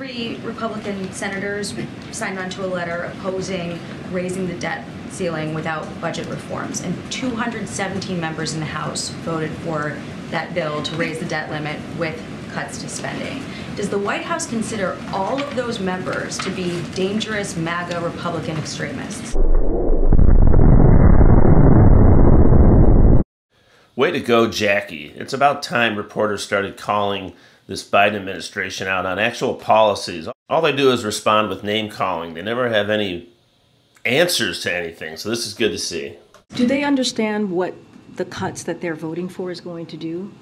three Republican senators signed onto a letter opposing raising the debt ceiling without budget reforms, and 217 members in the House voted for that bill to raise the debt limit with cuts to spending. Does the White House consider all of those members to be dangerous MAGA Republican extremists? Way to go, Jacqui. It's about time reporters started calling this Biden administration out on actual policies. All they do is respond with name-calling. They never have any answers to anything, so this is good to see. Do they understand what the cuts that they're voting for is going to do?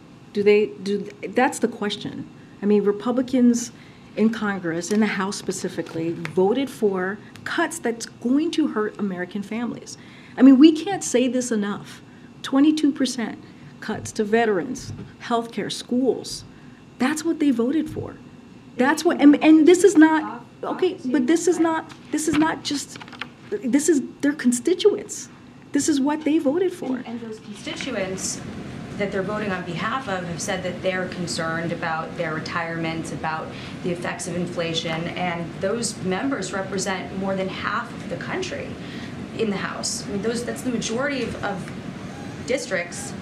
That's the question. I mean, Republicans in Congress, in the House specifically, voted for cuts that's going to hurt American families. I mean, we can't say this enough. 22% cuts to veterans, health care, schools. That's what they voted for. That's what, and this is not, okay, but this is not just, this is their constituents. This is what they voted for. And those constituents that they're voting on behalf of have said that they're concerned about their retirements, about the effects of inflation, and those members represent more than half of the country in the House. I mean, that's the majority of districts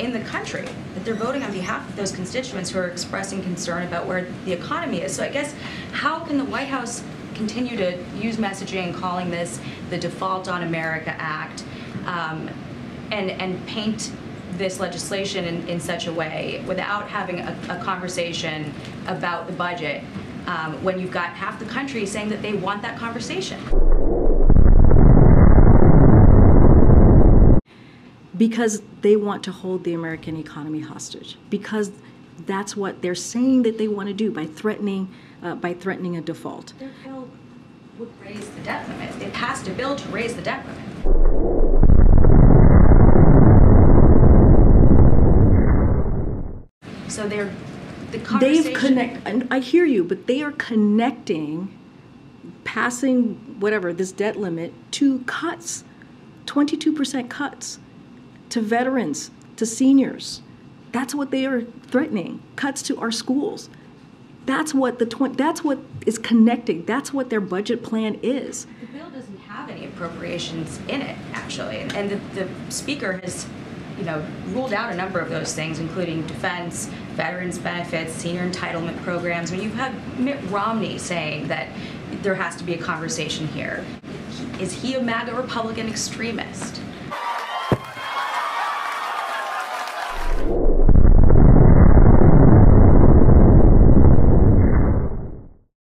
in the country, that they're voting on behalf of those constituents who are expressing concern about where the economy is. So I guess, how can the White House continue to use messaging calling this the Default on America Act and paint this legislation in such a way without having a conversation about the budget when you've got half the country saying that they want that conversation? Because they want to hold the American economy hostage, because that's what they're saying that they want to do by threatening a default. Their bill would raise the debt limit. They passed a bill to raise the debt limit. So they're the conversation. I hear you, but they are connecting passing whatever this debt limit to cuts, 22% cuts to veterans, to seniors. That's what they are threatening. Cuts to our schools. That's what that's what is connecting. That's what their budget plan is. The bill doesn't have any appropriations in it, actually, and the speaker has, you know, ruled out a number of those things, including defense, veterans benefits, senior entitlement programs. When you have Mitt Romney saying that there has to be a conversation here, is he a MAGA Republican extremist?